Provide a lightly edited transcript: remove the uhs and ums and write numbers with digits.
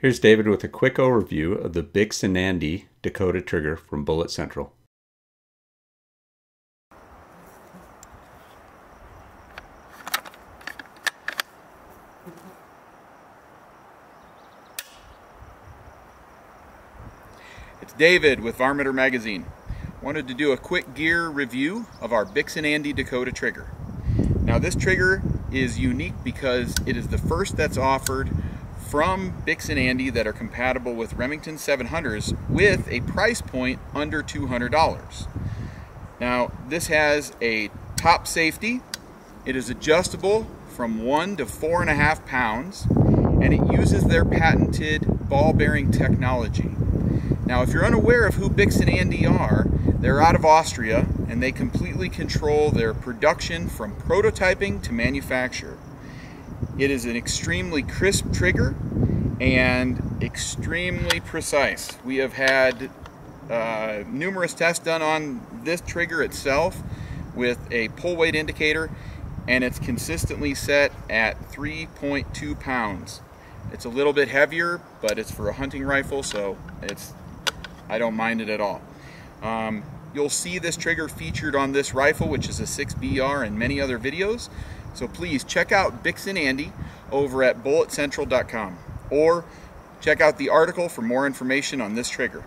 Here's David with a quick overview of the Bix'N Andy Dakota Trigger from Bullet Central. It's David with Varminter Magazine. Wanted to do a quick gear review of our Bix'N Andy Dakota Trigger. Now this trigger is unique because it is the first that's offered from Bix'N Andy that are compatible with Remington 700s with a price point under $200. Now this has a top safety, it is adjustable from 1 to 4.5 pounds, and it uses their patented ball bearing technology. Now if you're unaware of who Bix'N Andy are, they're out of Austria and they completely control their production from prototyping to manufacture. It is an extremely crisp trigger and extremely precise. We have had numerous tests done on this trigger itself with a pull weight indicator, and it's consistently set at 3.2 pounds. It's a little bit heavier, but it's for a hunting rifle, so I don't mind it at all. You'll see this trigger featured on this rifle, which is a 6BR, and many other videos. So please check out Bix'N Andy over at bulletcentral.com, or check out the article for more information on this trigger.